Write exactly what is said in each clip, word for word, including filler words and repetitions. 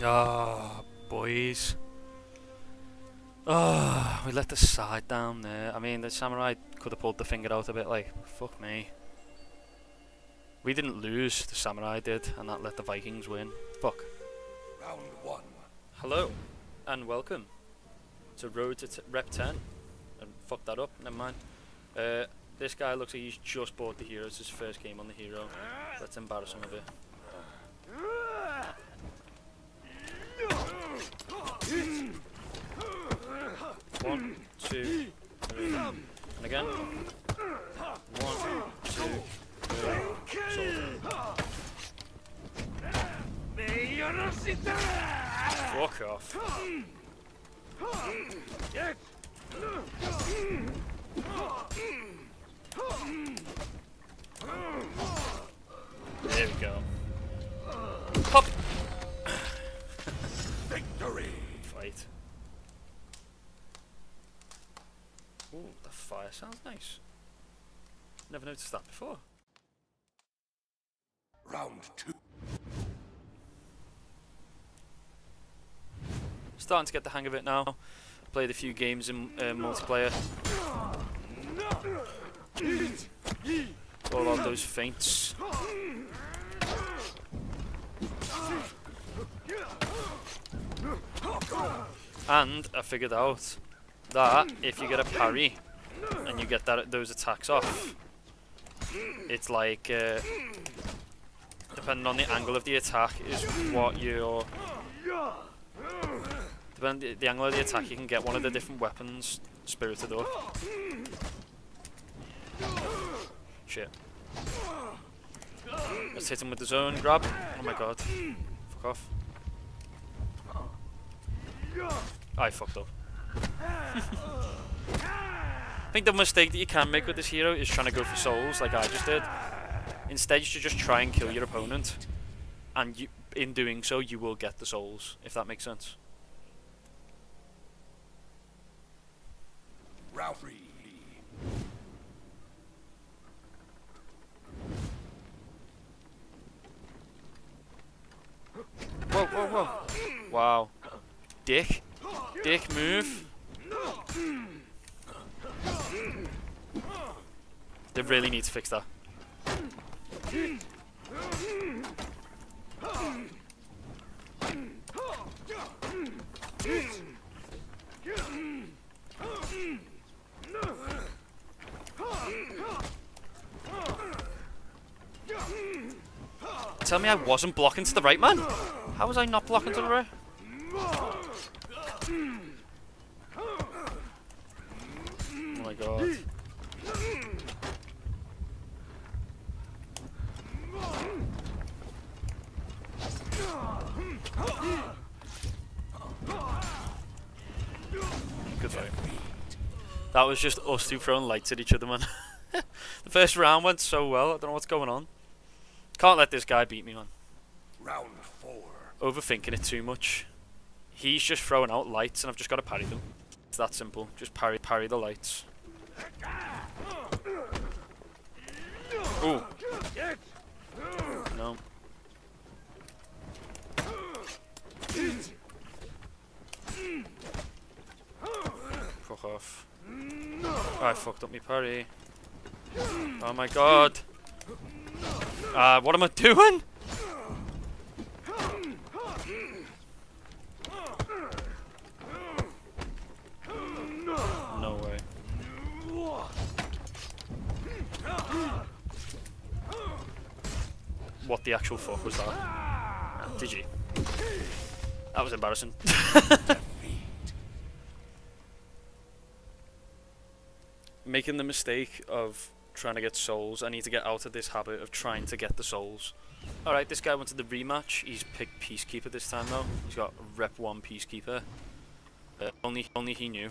Ah, oh, boys. Ah, oh, we let the side down there. I mean, the samurai could have pulled the finger out a bit, like, fuck me. We didn't lose, the samurai did, and that let the Vikings win. Fuck. Round one. Hello, and welcome to Road to Rep ten. And fuck that up, never mind. Uh, this guy looks like he's just bought the hero. It's his first game on the hero. Let's embarrass him a bit. One, two, three, and again. One, two, three, soldier. Fuck off. There we go. Pop! Victory! Fight. Ooh, the fire sounds nice. Never noticed that before. Round two. Starting to get the hang of it now. Played a few games in uh, multiplayer. All on those feints. And I figured out that if you get a parry and you get that those attacks off, it's like uh, depending on the angle of the attack is what your depending on the angle of the attack you can get one of the different weapons spirited up. Shit. Let's hit him with the zone grab. Oh my god. Fuck off. I fucked up. I think the mistake that you can make with this hero is trying to go for souls like I just did. Instead you should just try and kill your opponent, and you, in doing so you will get the souls, if that makes sense. Rowry. Whoa, whoa, whoa. Wow. Dick. Dick move. They really need to fix that. Tell me I wasn't blocking to the right, man. How was I not blocking to the right? Oh my god. Good fight. That was just us two throwing lights at each other, man. The first round went so well, I don't know what's going on. Can't let this guy beat me, man. Round four. Overthinking it too much. He's just throwing out lights and I've just got to parry them. It's that simple. Just parry, parry the lights. Ooh. No. Fuck off. Oh, I fucked up my parry. Oh my god. Uh, what am I doing? No way. What the actual fuck was that? Did you? That was embarrassing. Making the mistake of trying to get souls. I need to get out of this habit of trying to get the souls. Alright, this guy wanted the rematch. He's picked Peacekeeper this time though. He's got Rep one Peacekeeper. Uh, only, only he knew.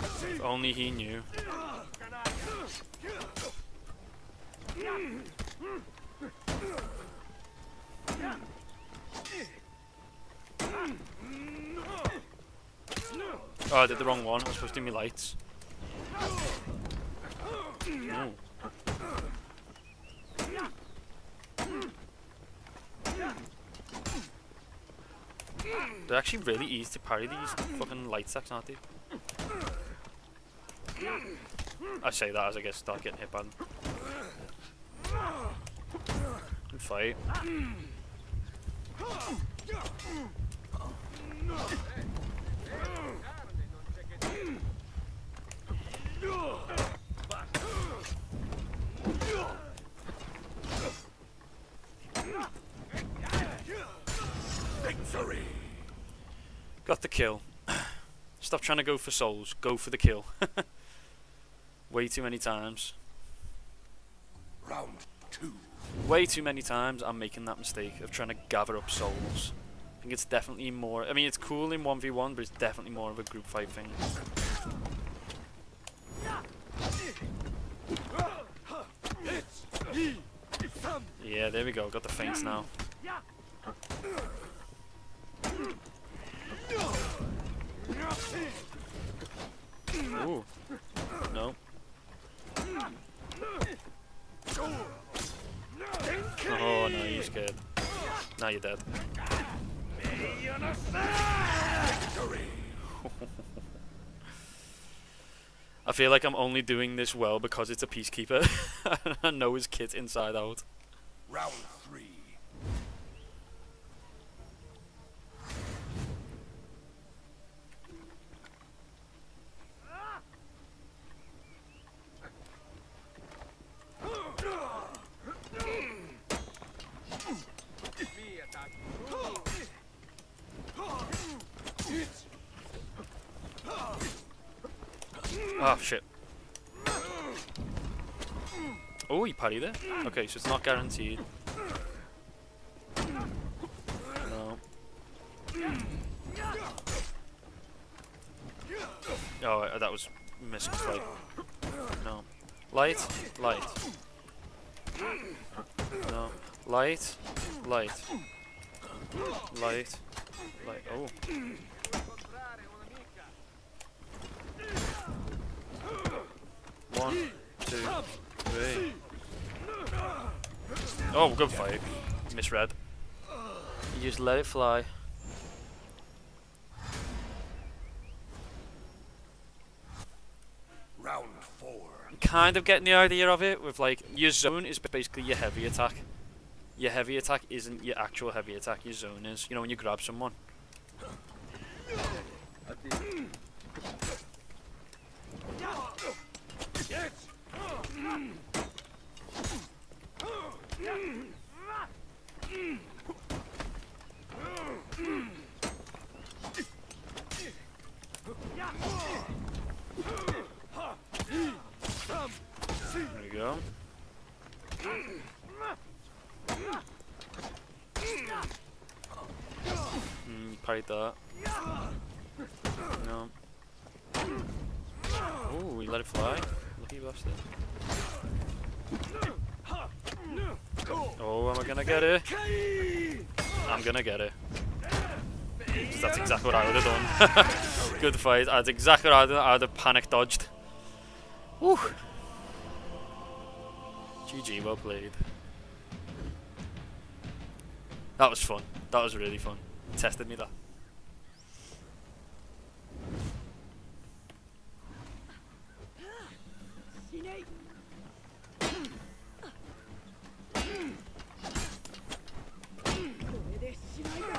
If only he knew. Oh, I did the wrong one. I was supposed to do me lights. No. They're actually really easy to parry, these fucking light sacks, aren't they? I say that as I get start getting hit by them. Good fight. Victory. Got the kill. Stop trying to go for souls. Go for the kill. Way too many times. Round two. Way too many times I'm making that mistake of trying to gather up souls. I think it's definitely more... I mean, it's cool in one v one, but it's definitely more of a group fight thing. Yeah, there we go. Got the feints now. Ooh. No. Oh, no, you're scared. Now you're dead. I feel like I'm only doing this well because it's a Peacekeeper. I know his kit inside out. Round three. Oh shit. Oh, he parried there? Okay, so it's not guaranteed. No. Oh, that was missing flight. No. Light, light. No. Light, light. Light, light. Oh. One, two, three. Oh, good fight. Misread. You just let it fly. Round four. Kind of getting the idea of it with like your zone is basically your heavy attack. Your heavy attack isn't your actual heavy attack. Your zone is. You know when you grab someone. There we go. Mm, parried that. No. Ooh, we let it fly. Lucky bastard. Oh, am I gonna get it? I'm gonna get it. That's exactly what I would have done. Good fight. That's exactly what I would have, I would have panic dodged. Woo! G G, well played. That was fun. That was really fun. It tested me that.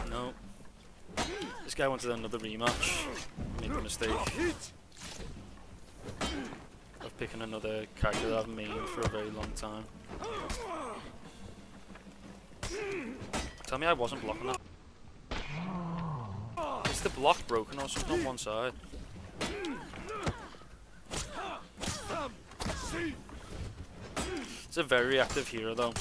No. This guy wanted another rematch. Made the mistake of picking another character that I've made for a very long time. Tell me I wasn't blocking that. Is the block broken or something on one side? It's a very reactive hero though.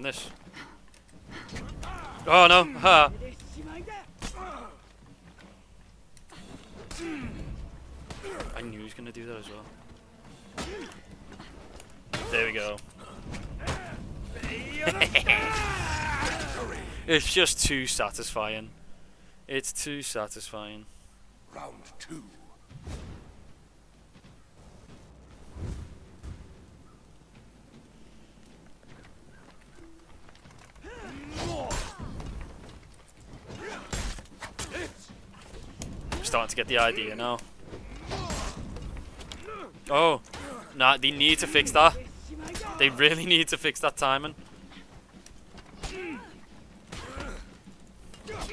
from this. Oh no! Ha! I knew he was gonna do that as well. There we go. It's just too satisfying. It's too satisfying. Round two. I'm starting to get the idea now. Oh, nah, they need to fix that. They really need to fix that timing.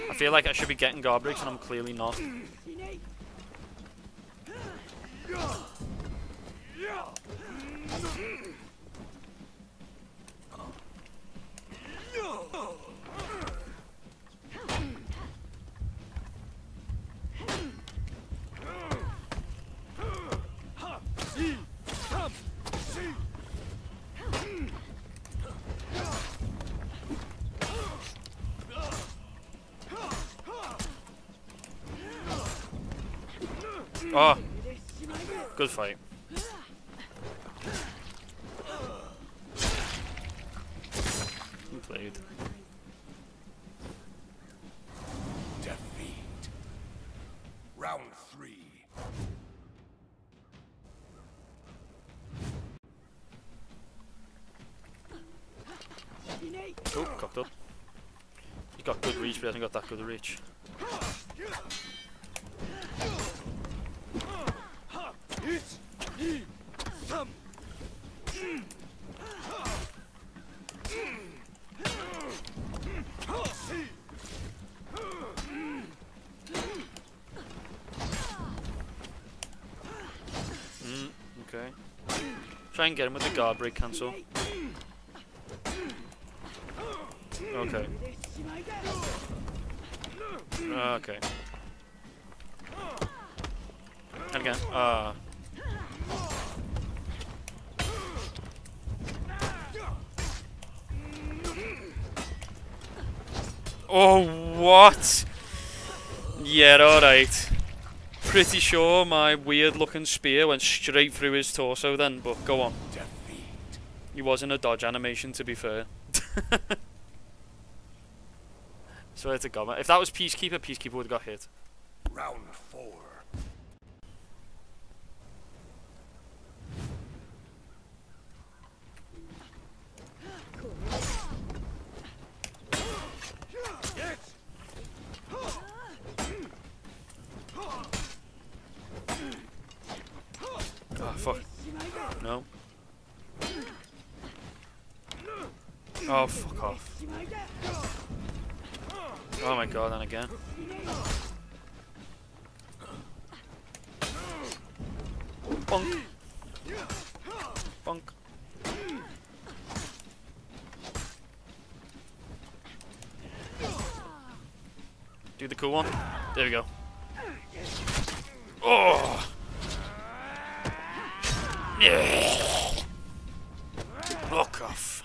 I feel like I should be getting guard breaks and I'm clearly not. Oh, good fight. Well played. Defeat. Round three. Oh, cocked up. He got good reach, but he hasn't got that good reach. Mm, okay. Try and get him with the guard break cancel. Okay. Okay. And again. Ah. Uh, Oh, what? Yeah, alright. Pretty sure my weird looking spear went straight through his torso then, but go on. Defeat. He was in a dodge animation, to be fair. Swear to God, man. If that was Peacekeeper, Peacekeeper would have got hit. Round four. No. Oh, fuck off. Oh my God, and again. Bonk. Bonk. Do the cool one. There we go. Oh! Look off.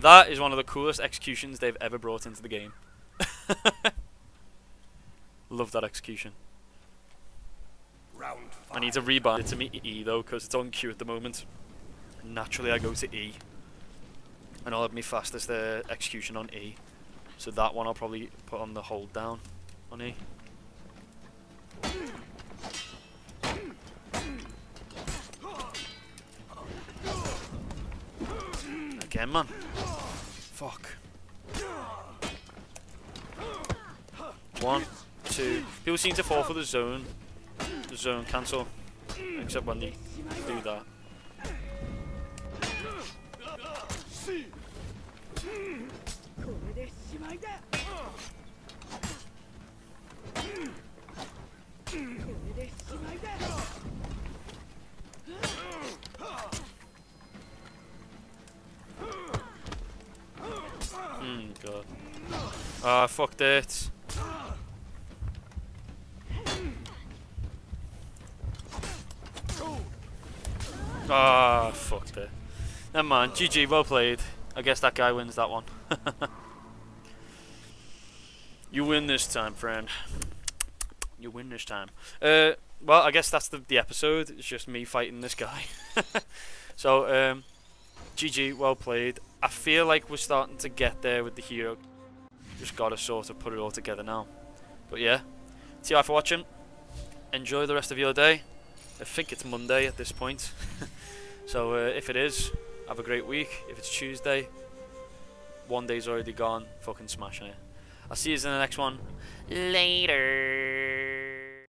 That is one of the coolest executions they've ever brought into the game. Love that execution. Round five. I need to rebind it to me E though, because it's on Q at the moment. Naturally I go to E. And I'll have my fastest uh, execution on E. So that one I'll probably put on the hold down on E. Again, man. Fuck. One, two. People seem to fall for the zone. The zone cancel. Except when they do that. Ah, fucked it. Ah, fucked it. Never mind. G G, well played. I I guess that guy wins that one. You win this time, friend. You win this time. Uh, well, I guess that's the, the episode. It's just me fighting this guy. So, um, G G, well played. I feel like we're starting to get there with the hero. Just gotta sort of put it all together now. But yeah, T I for watching. Enjoy the rest of your day. I think it's Monday at this point. So uh, if it is, have a great week. If it's Tuesday, one day's already gone. Fucking smashing it. I'll see you in the next one. Later.